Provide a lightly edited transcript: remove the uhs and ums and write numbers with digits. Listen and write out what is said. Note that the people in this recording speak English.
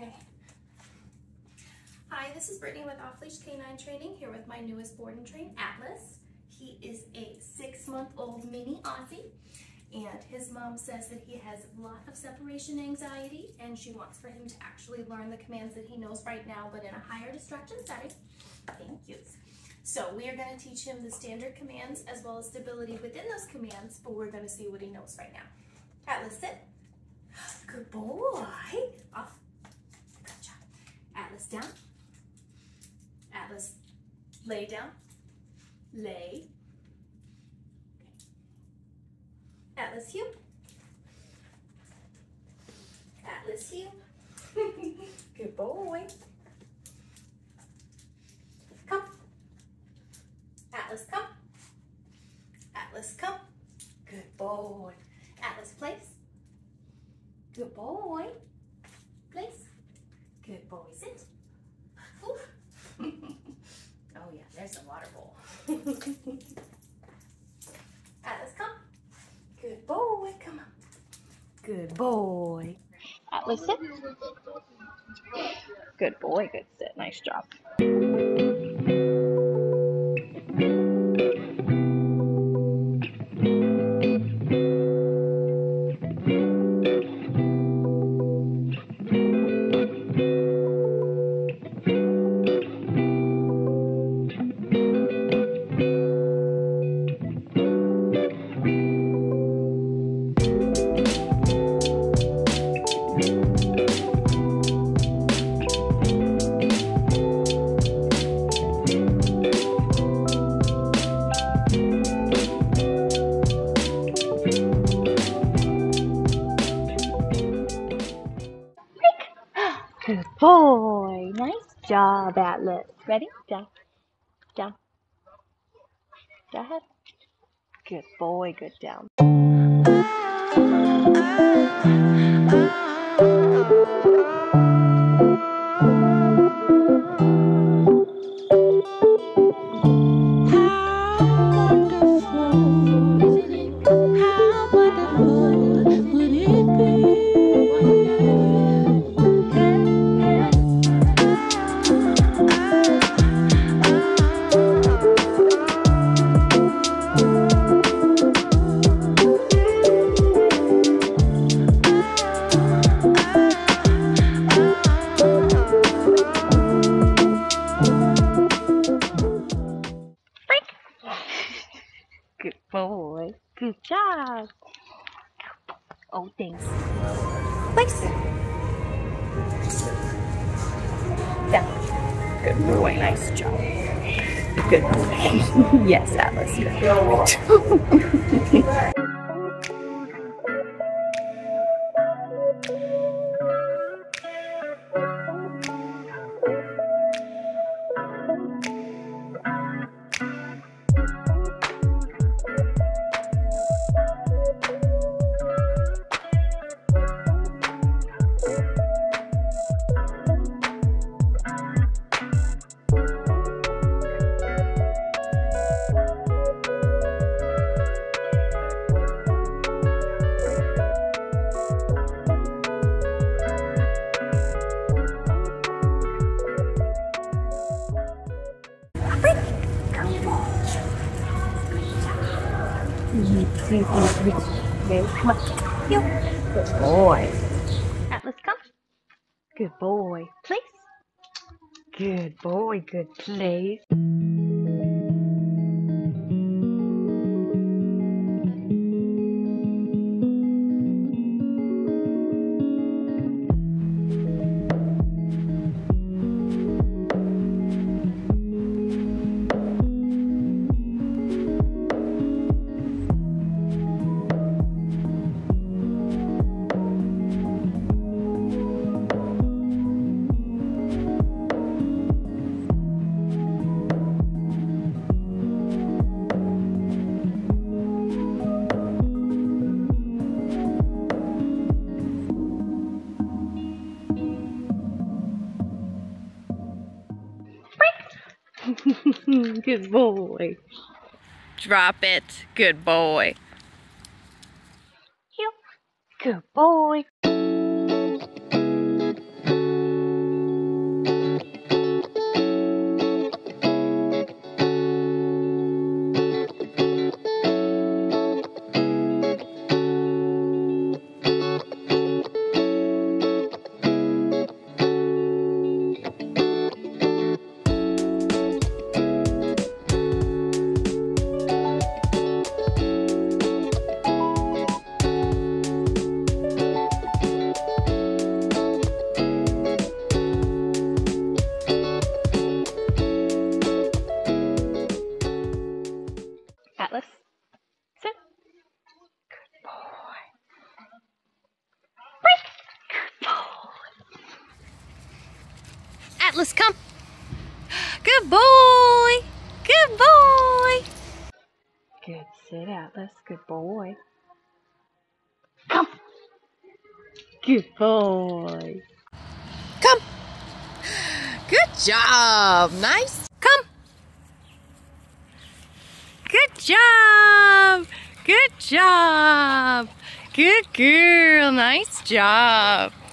Okay. Hi, this is Brittany with Off Leash K9 Training, here with my newest board and train, Atlas. He is a 6-month-old mini Aussie, and his mom says that he has a lot of separation anxiety, and she wants for him to actually learn the commands that he knows right now, but in a higher distraction setting. Thank you. So we are going to teach him the standard commands as well as stability within those commands, but we're going to see what he knows right now. Atlas, sit. Good boy. Off. Good job. Atlas, down. Atlas, lay down. Lay. Okay. Atlas, heel. Atlas, heel. Good boy. Come. Atlas, come. Atlas, come. Good boy. Atlas, place. Good boy. Place. Good boy. Sit. Oof. Oh yeah, there's a water bowl. Atlas, come. Good boy. Come on. Good boy. Atlas, sit. Good boy. Good sit. Nice job. Good boy. Nice job, Atlas. Ready? Down. Down. Go ahead. Good boy. Good down. Good boy. Good job. Oh, thanks. Place. Down. Good boy. Nice job. Good boy. Yes, Atlas. Good. Good boy. Atlas, come. Good boy. Place. Good boy. Good place. Good boy. Drop it. Good boy. Good boy. Atlas, come. Good boy. Good boy. Good sit, Atlas. Good boy. Come. Good boy. Come. Good job. Nice. Come. Good job. Good job. Good girl. Nice job.